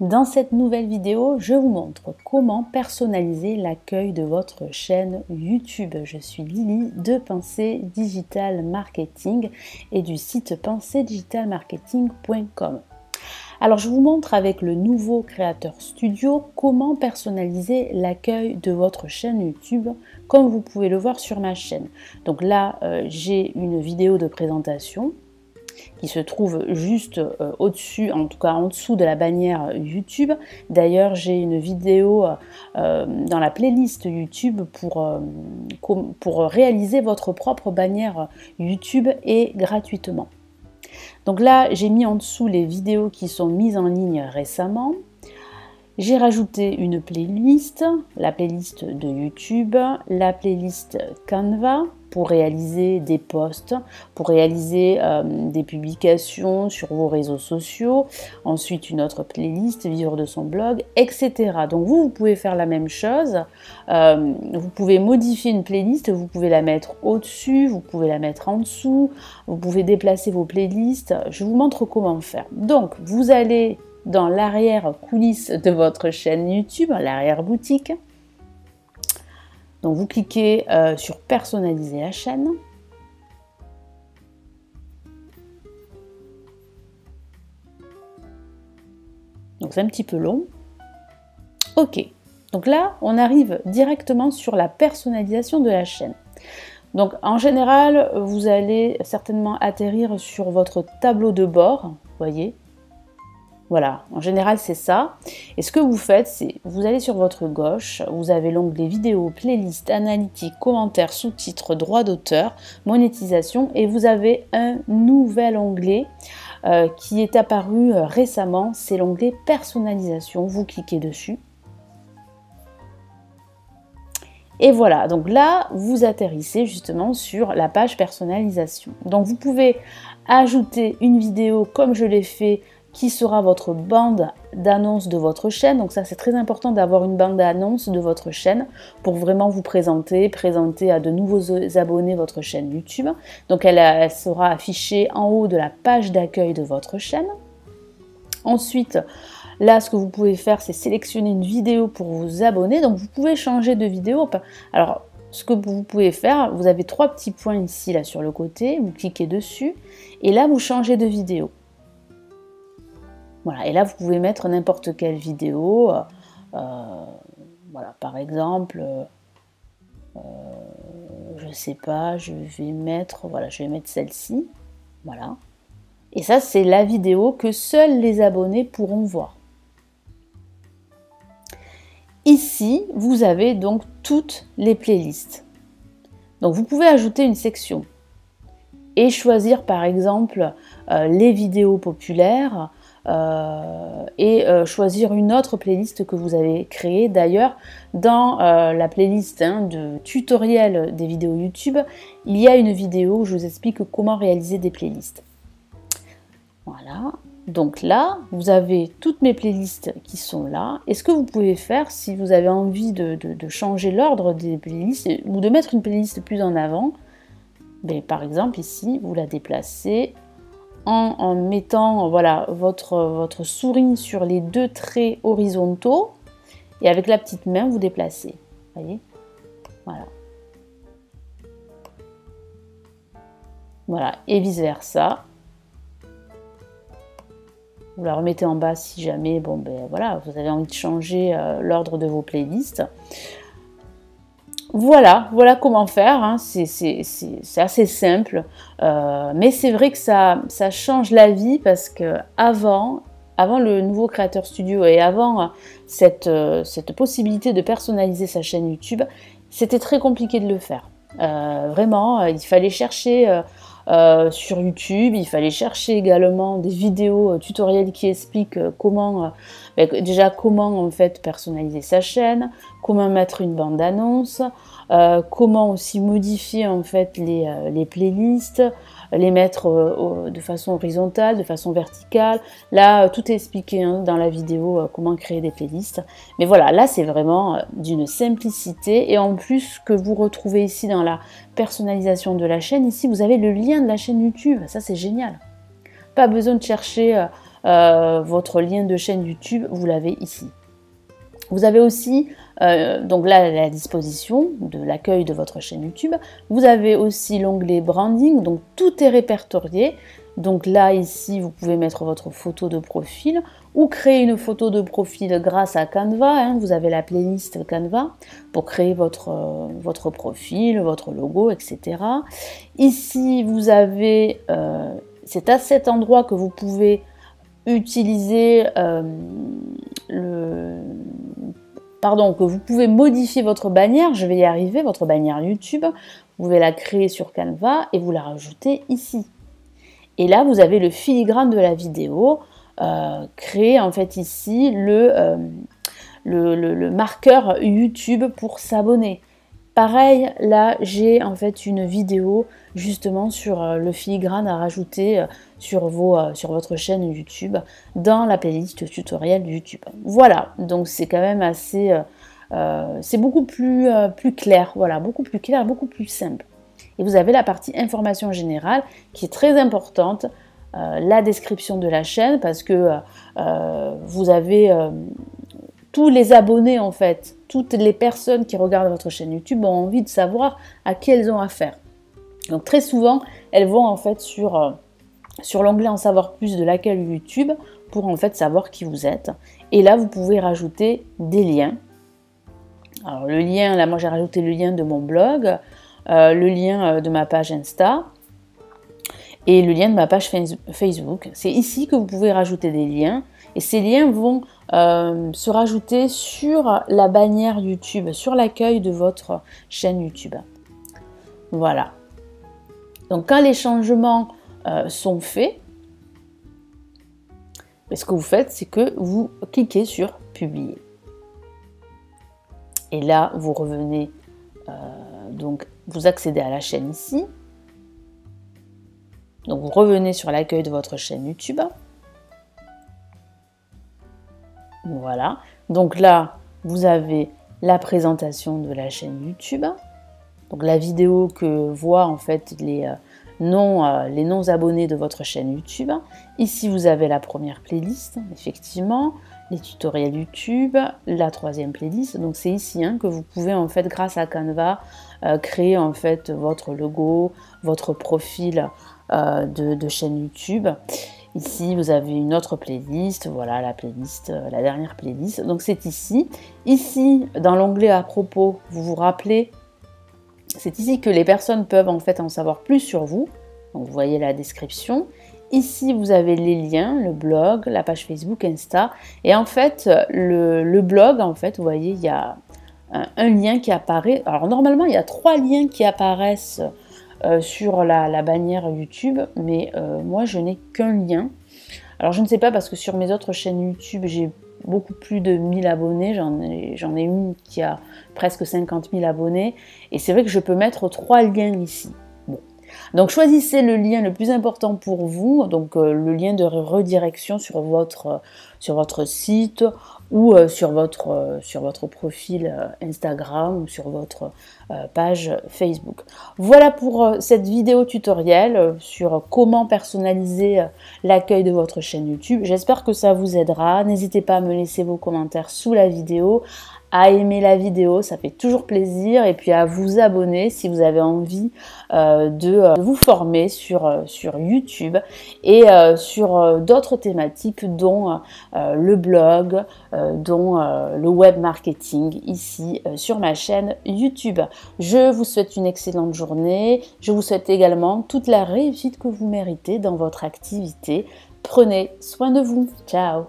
Dans cette nouvelle vidéo, je vous montre comment personnaliser l'accueil de votre chaîne YouTube. Je suis Lily de Penser Digital Marketing et du site pensedigitalmarketing.com. Alors, je vous montre avec le nouveau Creator Studio comment personnaliser l'accueil de votre chaîne YouTube, comme vous pouvez le voir sur ma chaîne. Donc là, j'ai une vidéo de présentation qui se trouve juste au-dessus, en tout cas en dessous de la bannière YouTube. D'ailleurs, j'ai une vidéo dans la playlist YouTube pour réaliser votre propre bannière YouTube et gratuitement. Donc là, j'ai mis en dessous les vidéos qui sont mises en ligne récemment. J'ai rajouté une playlist, la playlist de YouTube, la playlist Canva, pour réaliser des posts, pour réaliser des publications sur vos réseaux sociaux, ensuite une autre playlist, vivre de son blog, etc. Donc vous pouvez faire la même chose, vous pouvez modifier une playlist, vous pouvez la mettre au-dessus, vous pouvez la mettre en dessous, vous pouvez déplacer vos playlists, je vous montre comment faire. Donc vous allez dans l'arrière-coulisse de votre chaîne YouTube, l'arrière-boutique. Donc vous cliquez sur personnaliser la chaîne. Donc c'est un petit peu long. Ok, donc là on arrive directement sur la personnalisation de la chaîne. Donc en général, vous allez certainement atterrir sur votre tableau de bord, vous voyez. Voilà, en général c'est ça. Et ce que vous faites, c'est vous allez sur votre gauche, vous avez l'onglet vidéo, playlist, analytique, commentaires, sous-titres, droits d'auteur, monétisation, et vous avez un nouvel onglet qui est apparu récemment, c'est l'onglet personnalisation. Vous cliquez dessus. Et voilà, donc là, vous atterrissez justement sur la page personnalisation. Donc vous pouvez ajouter une vidéo comme je l'ai fait, qui sera votre bande d'annonce de votre chaîne. Donc ça, c'est très important d'avoir une bande d'annonce de votre chaîne pour vraiment vous présenter à de nouveaux abonnés votre chaîne YouTube. Donc elle sera affichée en haut de la page d'accueil de votre chaîne. Ensuite, là, ce que vous pouvez faire, c'est sélectionner une vidéo pour vous abonner. Donc vous pouvez changer de vidéo. Alors, ce que vous pouvez faire, vous avez trois petits points ici, là, sur le côté. Vous cliquez dessus et là, vous changez de vidéo. Voilà, et là vous pouvez mettre n'importe quelle vidéo, voilà, par exemple, je sais pas, je vais mettre celle-ci, voilà. Et ça, c'est la vidéo que seuls les abonnés pourront voir. Ici, vous avez donc toutes les playlists. Donc vous pouvez ajouter une section et choisir par exemple les vidéos populaires. Choisir une autre playlist que vous avez créée. D'ailleurs, dans la playlist de tutoriel des vidéos YouTube, il y a une vidéo où je vous explique comment réaliser des playlists. Voilà, donc là, vous avez toutes mes playlists qui sont là. Et ce que vous pouvez faire, si vous avez envie de changer l'ordre des playlists ou de mettre une playlist plus en avant, ben, par exemple ici, vous la déplacez. En mettant voilà, votre souris sur les deux traits horizontaux et avec la petite main vous déplacez. Voyez, voilà. Voilà, et vice versa. Vous la remettez en bas si jamais bon, ben, voilà, vous avez envie de changer l'ordre de vos playlists. Voilà comment faire, hein. C'est assez simple, mais c'est vrai que ça change la vie parce que avant le nouveau Creator Studio et avant cette possibilité de personnaliser sa chaîne YouTube, c'était très compliqué de le faire. Vraiment, il fallait chercher sur YouTube, il fallait chercher également des vidéos tutoriels qui expliquent comment, déjà comment en fait personnaliser sa chaîne, comment mettre une bande annonce, comment aussi modifier en fait les playlists, les mettre de façon horizontale, de façon verticale. Là, tout est expliqué hein, dans la vidéo comment créer des playlists. Mais voilà, là c'est vraiment d'une simplicité et en plus que vous retrouvez ici dans la personnalisation de la chaîne, ici vous avez le lien de la chaîne YouTube, ça c'est génial. Pas besoin de chercher votre lien de chaîne YouTube, vous l'avez ici. Vous avez aussi, donc là, la disposition de l'accueil de votre chaîne YouTube. Vous avez aussi l'onglet branding, donc tout est répertorié. Donc là, ici, vous pouvez mettre votre photo de profil ou créer une photo de profil grâce à Canva. Hein, vous avez la playlist Canva pour créer votre profil, votre logo, etc. Ici, vous avez, c'est à cet endroit que vous pouvez utiliser que vous pouvez modifier votre bannière, je vais y arriver, votre bannière YouTube. Vous pouvez la créer sur Canva et vous la rajouter ici. Et là, vous avez le filigrane de la vidéo, créer en fait ici le marqueur YouTube pour s'abonner. Pareil, là, j'ai en fait une vidéo justement sur le filigrane à rajouter sur votre chaîne YouTube dans la playlist tutoriel YouTube. Voilà, donc c'est quand même assez... c'est beaucoup plus clair, voilà, beaucoup plus clair, beaucoup plus simple. Et vous avez la partie information générale qui est très importante, la description de la chaîne, parce que vous avez tous les abonnés en fait, toutes les personnes qui regardent votre chaîne YouTube ont envie de savoir à qui elles ont affaire. Donc très souvent, elles vont en fait sur l'onglet en savoir plus de l'accueil YouTube pour en fait savoir qui vous êtes. Et là, vous pouvez rajouter des liens. Alors le lien, là moi j'ai rajouté le lien de mon blog, le lien de ma page Insta et le lien de ma page Facebook. C'est ici que vous pouvez rajouter des liens et ces liens vont se rajouter sur la bannière YouTube, sur l'accueil de votre chaîne YouTube. Voilà. Donc quand les changements sont faits, ce que vous faites, c'est que vous cliquez sur publier. Et là, vous revenez donc vous accédez à la chaîne ici, donc vous revenez sur l'accueil de votre chaîne YouTube. Voilà, donc là vous avez la présentation de la chaîne YouTube, donc la vidéo que voient en fait les non-abonnés de votre chaîne YouTube. Ici vous avez la première playlist, effectivement, les tutoriels YouTube, la troisième playlist. Donc c'est ici que vous pouvez en fait grâce à Canva créer en fait votre logo, votre profil de chaîne YouTube. Ici vous avez une autre playlist, voilà la playlist, la dernière playlist. Donc c'est ici. Ici dans l'onglet à propos, vous vous rappelez, c'est ici que les personnes peuvent en fait en savoir plus sur vous. Donc vous voyez la description. Ici, vous avez les liens, le blog, la page Facebook, Insta. Et en fait, le blog, en fait, vous voyez, il y a un lien qui apparaît. Alors normalement, il y a 3 liens qui apparaissent sur la bannière YouTube, mais moi, je n'ai qu'un lien. Alors je ne sais pas parce que sur mes autres chaînes YouTube, j'ai beaucoup plus de 1000 abonnés. J'en ai une qui a presque 50 000 abonnés. Et c'est vrai que je peux mettre 3 liens ici. Donc choisissez le lien le plus important pour vous, donc le lien de redirection sur votre site ou sur votre profil Instagram ou sur votre page Facebook. Voilà pour cette vidéo tutoriel sur comment personnaliser l'accueil de votre chaîne YouTube. J'espère que ça vous aidera. N'hésitez pas à me laisser vos commentaires sous la vidéo, à aimer la vidéo, ça fait toujours plaisir, et puis à vous abonner si vous avez envie de vous former sur YouTube et sur d'autres thématiques dont le blog, dont le web marketing ici sur ma chaîne YouTube. Je vous souhaite une excellente journée, je vous souhaite également toute la réussite que vous méritez dans votre activité. Prenez soin de vous, ciao!